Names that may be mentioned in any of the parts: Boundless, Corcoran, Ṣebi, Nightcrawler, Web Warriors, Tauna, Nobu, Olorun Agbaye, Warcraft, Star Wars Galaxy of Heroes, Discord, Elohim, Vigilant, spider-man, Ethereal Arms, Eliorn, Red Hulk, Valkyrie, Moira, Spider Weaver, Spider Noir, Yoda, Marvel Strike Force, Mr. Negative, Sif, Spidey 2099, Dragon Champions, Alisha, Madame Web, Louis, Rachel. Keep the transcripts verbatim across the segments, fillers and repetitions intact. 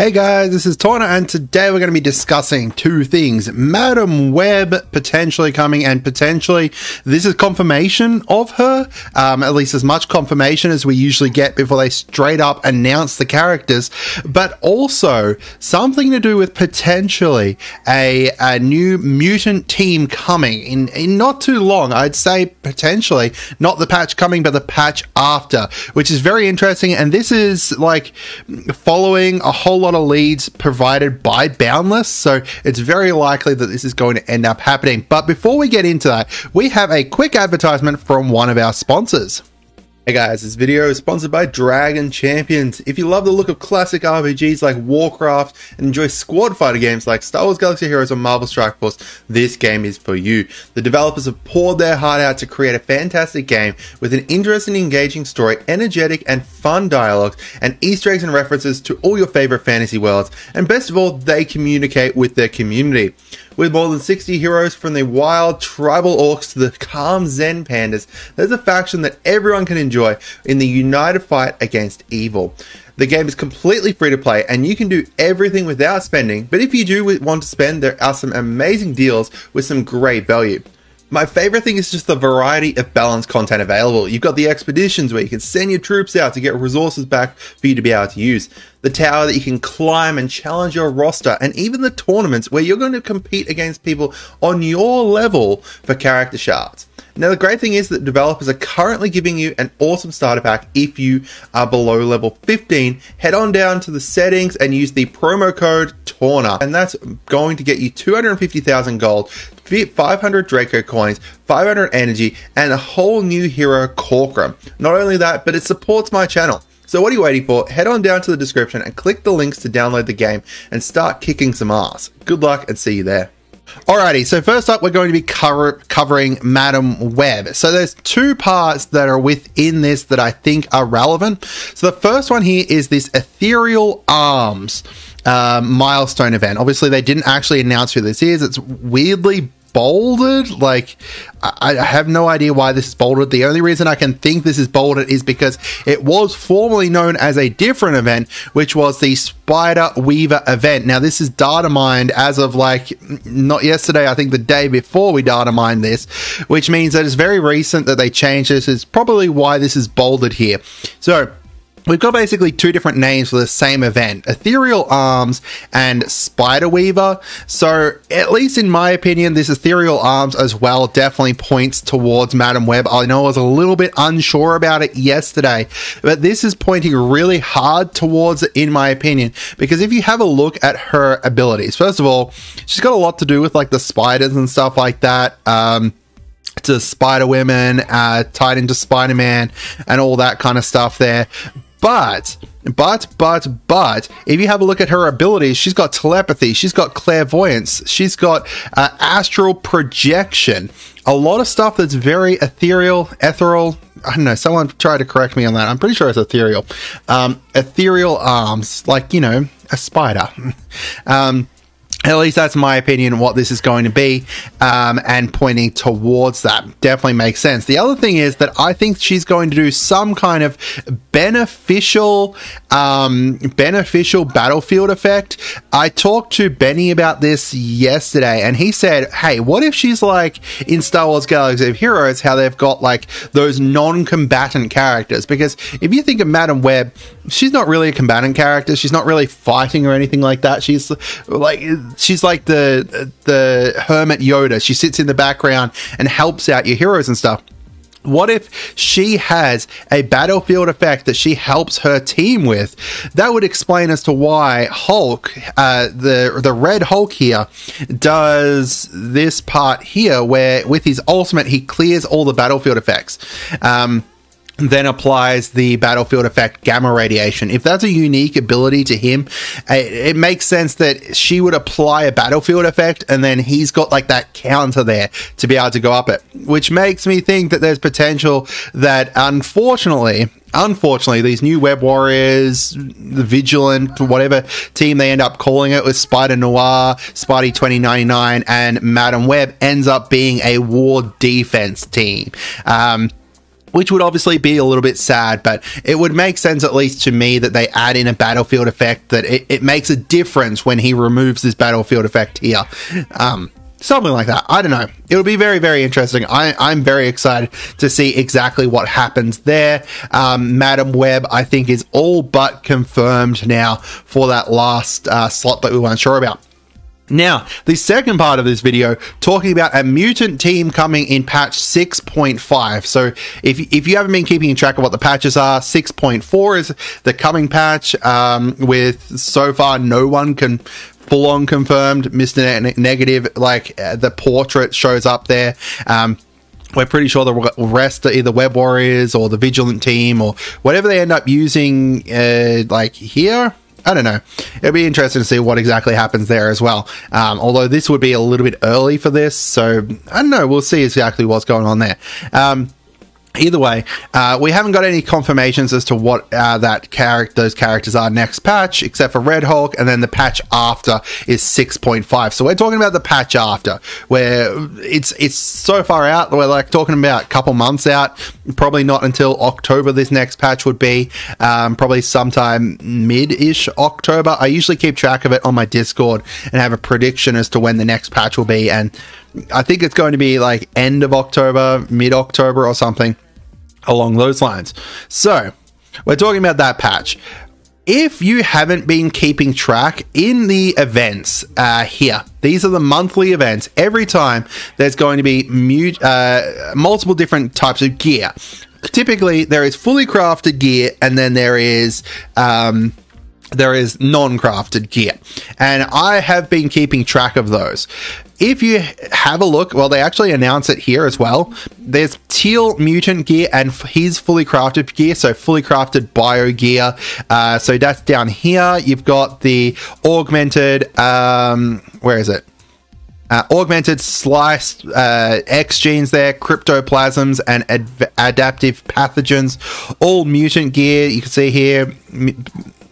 Hey guys, this is Tauna, and today we're going to be discussing two things. Madame Web potentially coming, and potentially this is confirmation of her, um, at least as much confirmation as we usually get before they straight up announce the characters, but also something to do with potentially a, a new mutant team coming in, in not too long. I'd say potentially not the patch coming, but the patch after, which is very interesting, and this is like following a whole lot of leads provided by Boundless, so it's very likely that this is going to end up happening. But before we get into that, we have a quick advertisement from one of our sponsors. Hey guys, this video is sponsored by Dragon Champions. If you love the look of classic R P Gs like Warcraft and enjoy squad fighter games like Star Wars Galaxy of Heroes or Marvel Strike Force, this game is for you. The developers have poured their heart out to create a fantastic game with an interesting, engaging story, energetic and fun dialogues, and Easter eggs and references to all your favorite fantasy worlds. And best of all, they communicate with their community. With more than sixty heroes, from the wild tribal orcs to the calm zen pandas, there's a faction that everyone can enjoy in the united fight against evil. The game is completely free to play, and you can do everything without spending, but if you do want to spend, there are some amazing deals with some great value. My favorite thing is just the variety of balanced content available. You've got the expeditions where you can send your troops out to get resources back for you to be able to use. The tower that you can climb and challenge your roster, and even the tournaments where you're going to compete against people on your level for character shards. Now, the great thing is that developers are currently giving you an awesome starter pack. If you are below level fifteen, head on down to the settings and use the promo code TAUNA, and that's going to get you two hundred fifty thousand gold, five hundred Draco coins, five hundred energy, and a whole new hero, Corcoran. Not only that, but it supports my channel. So what are you waiting for? Head on down to the description and click the links to download the game and start kicking some ass. Good luck and see you there. Alrighty, so first up, we're going to be cover covering Madame Web. So there's two parts that are within this that I think are relevant. So the first one here is this Ethereal Arms uh, milestone event. Obviously, they didn't actually announce who this is. It's weirdly bolded. Like, I, I have no idea why this is bolded. The only reason I can think this is bolded is because it was formerly known as a different event, which was the Spider Weaver event. Now, this is data mined as of, like, not yesterday, I think the day before we data mined this, which means that it's very recent that they changed this. It's probably why this is bolded here. So we've got basically two different names for the same event, Ethereal Arms and Spider Weaver. So, at least in my opinion, this Ethereal Arms as well definitely points towards Madame Web. I know I was a little bit unsure about it yesterday, but this is pointing really hard towards it, in my opinion, because if you have a look at her abilities, first of all, she's got a lot to do with, like, the spiders and stuff like that. Um... to Spider-Women, uh, tied into Spider-Man and all that kind of stuff there. But, but, but, but, if you have a look at her abilities, she's got telepathy, she's got clairvoyance, she's got uh, astral projection, a lot of stuff that's very ethereal, ethereal, I don't know, someone tried to correct me on that, I'm pretty sure it's ethereal, um, ethereal arms, like, you know, a spider. um, At least that's my opinion what this is going to be, um, and pointing towards that definitely makes sense. The other thing is that I think she's going to do some kind of beneficial, um, beneficial battlefield effect. I talked to Benny about this yesterday, and he said, hey, what if she's like in Star Wars Galaxy of Heroes, how they've got like those non-combatant characters? Because if you think of Madame Web, she's not really a combatant character. She's not really fighting or anything like that. She's like... She's like the the hermit Yoda. She sits in the background and helps out your heroes and stuff. What if she has a battlefield effect that she helps her team with? That would explain as to why Hulk, uh, the the Red Hulk here, does this part here where with his ultimate he clears all the battlefield effects. Um, then applies the battlefield effect gamma radiation. If that's a unique ability to him, it, it makes sense that she would apply a battlefield effect, and then he's got like that counter there to be able to go up it, which makes me think that there's potential that unfortunately Unfortunately, these new Web Warriors, the Vigilant, whatever team they end up calling it, with Spider Noir, Spidey twenty ninety-nine, and Madame Web ends up being a war defense team. Um, which would obviously be a little bit sad, but it would make sense, at least to me, that they add in a battlefield effect, that it, it makes a difference when he removes this battlefield effect here. Um, something like that. I don't know. It'll be very, very interesting. I, I'm very excited to see exactly what happens there. Um, Madame Web, I think, is all but confirmed now for that last uh, slot that we weren't sure about. Now, the second part of this video, talking about a mutant team coming in patch six point five. So if, if you haven't been keeping track of what the patches are, six point four is the coming patch, um, with so far no one can full-on confirmed. Mister Negative, like uh, the portrait shows up there. Um, We're pretty sure the rest are either Web Warriors or the Vigilant team or whatever they end up using, uh, like here. I don't know. It'll be interesting to see what exactly happens there as well. Um, although this would be a little bit early for this, so I don't know. We'll see exactly what's going on there. Um, Either way, uh, we haven't got any confirmations as to what uh, that char- those characters are next patch, except for Red Hulk, and then the patch after is six point five. So we're talking about the patch after, where it's it's so far out. We're like talking about a couple months out, probably not until October this next patch would be, um, probably sometime mid-ish October. I usually keep track of it on my Discord and have a prediction as to when the next patch will be, and I think it's going to be like end of October, mid-October or something along those lines. So we're talking about that patch. If you haven't been keeping track in the events uh, here, these are the monthly events. Every time there's going to be mute, uh, multiple different types of gear. Typically there is fully crafted gear, and then there is... Um, there is non-crafted gear, and I have been keeping track of those. If you have a look, well, they actually announce it here as well. There's teal mutant gear and his fully crafted gear, so fully crafted bio gear. Uh, so that's down here. You've got the augmented, um, where is it? Uh, augmented sliced uh, X genes there, cryptoplasms and ad adaptive pathogens, all mutant gear. You can see here,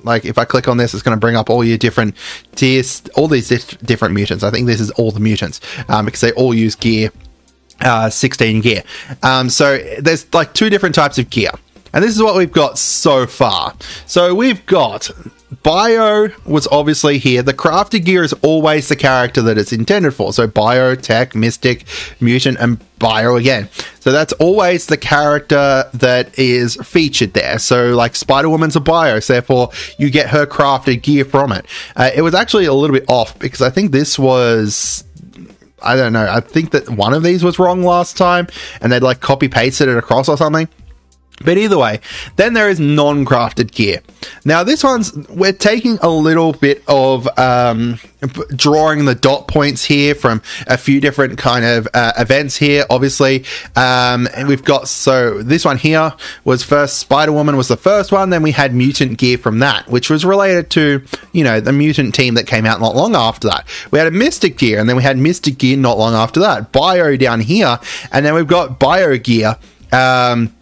like if I click on this, it's going to bring up all your different tiers, all these dif different mutants. I think this is all the mutants, um, because they all use gear, uh, sixteen gear. Um, so there's like two different types of gear, and this is what we've got so far. So we've got bio was obviously here. The crafted gear is always the character that it's intended for. So bio, tech, mystic, mutant, and bio again. So that's always the character that is featured there. So like Spider-Woman's a bio, so therefore you get her crafted gear from it. Uh, it was actually a little bit off because I think this was... I don't know. I think that one of these was wrong last time, and they'd like copy-pasted it across or something. But either way, then there is non-crafted gear. Now, this one's, we're taking a little bit of um, drawing the dot points here from a few different kind of uh, events here, obviously. Um, and we've got, so this one here was first, Spider-Woman was the first one. Then we had mutant gear from that, which was related to, you know, the mutant team that came out not long after that. We had a mystic gear, and then we had mystic gear not long after that. Bio down here, and then we've got bio gear. Um...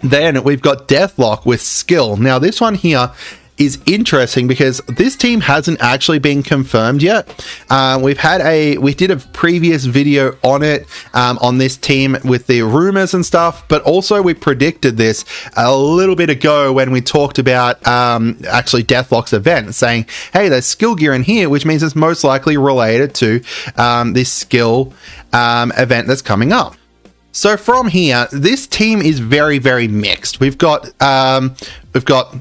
Then we've got Deathlok with skill. Now this one here is interesting because this team hasn't actually been confirmed yet. Uh, we've had a, we did a previous video on it, um, on this team with the rumors and stuff, but also we predicted this a little bit ago when we talked about um, actually Deathlok's event, saying, hey, there's skill gear in here, which means it's most likely related to um, this skill um, event that's coming up. So from here, this team is very, very mixed. We've got, um, we've got,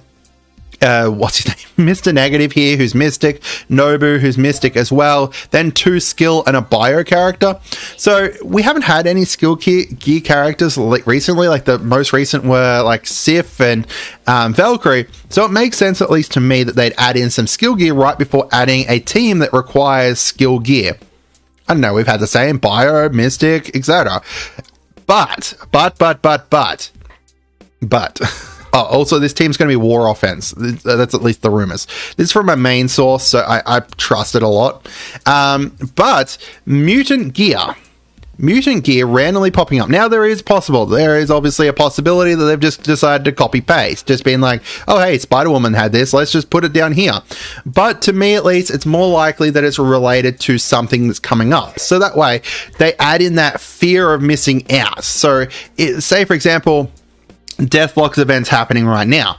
uh, what's his name? Mister Negative here, who's Mystic. Nobu, who's Mystic as well. Then two skill and a bio character. So we haven't had any skill gear characters recently. Like the most recent were like Sif and um, Valkyrie. So it makes sense, at least to me, that they'd add in some skill gear right before adding a team that requires skill gear. I don't know, we've had the same bio, mystic, et cetera. But, but, but, but, but, but, oh, also this team's going to be war offense. That's at least the rumors. This is from my main source, so I, I trust it a lot. Um, but mutant gear, mutant gear randomly popping up. Now there is possible. There is obviously a possibility that they've just decided to copy paste, just being like, oh, hey, Spider-Woman had this. Let's just put it down here. But to me, at least, it's more likely that it's related to something that's coming up. So that way they add in that fear of missing out. So it, say, for example, Deathlok's event's happening right now.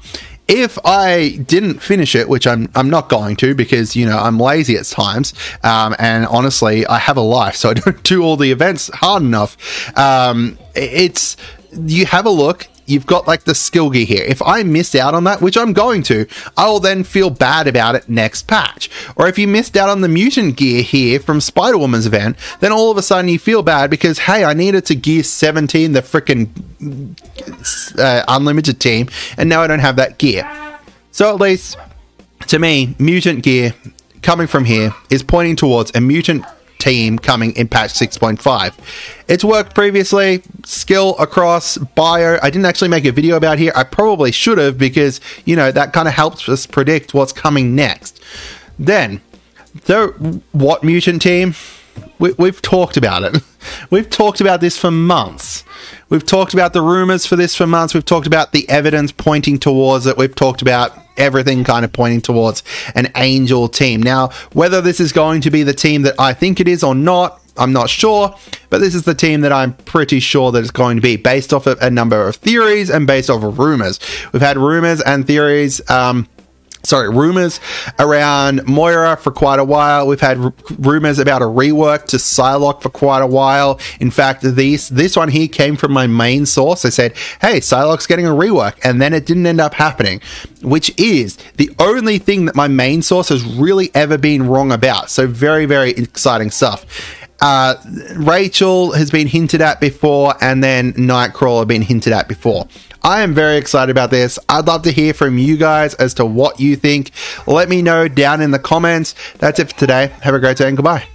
If I didn't finish it, which I'm I'm not going to because, you know, I'm lazy at times, um, and honestly, I have a life, so I don't do all the events hard enough. Um, it's, you have a look, you've got like the skill gear here. If I missed out on that, which I'm going to, I will then feel bad about it next patch. Or if you missed out on the mutant gear here from Spider-Woman's event, then all of a sudden you feel bad because, hey, I needed to gear seventeen, the frickin' Uh, unlimited team, and now I don't have that gear. So at least to me, mutant gear coming from here is pointing towards a mutant team coming in patch six point five. It's worked previously. Skill across bio, I didn't actually make a video about here. I probably should have, because, you know, that kind of helps us predict what's coming next. Then though, what mutant team? We, we've talked about it. We've talked about this for months. We've talked about the rumors for this for months. We've talked about the evidence pointing towards it. We've talked about everything kind of pointing towards an angel team. Now, whether this is going to be the team that I think it is or not, I'm not sure, but this is the team that I'm pretty sure that it's going to be, based off of a number of theories and based off of rumors. We've had rumors and theories, um, Sorry, rumors around Moira for quite a while. We've had r rumors about a rework to Psylocke for quite a while. In fact, these, this one here came from my main source. They said, hey, Psylocke's getting a rework, and then it didn't end up happening, which is the only thing that my main source has really ever been wrong about. So very, very exciting stuff. Uh, Rachel has been hinted at before, and then Nightcrawler been hinted at before. I am very excited about this. I'd love to hear from you guys as to what you think. Let me know down in the comments. That's it for today. Have a great day and goodbye.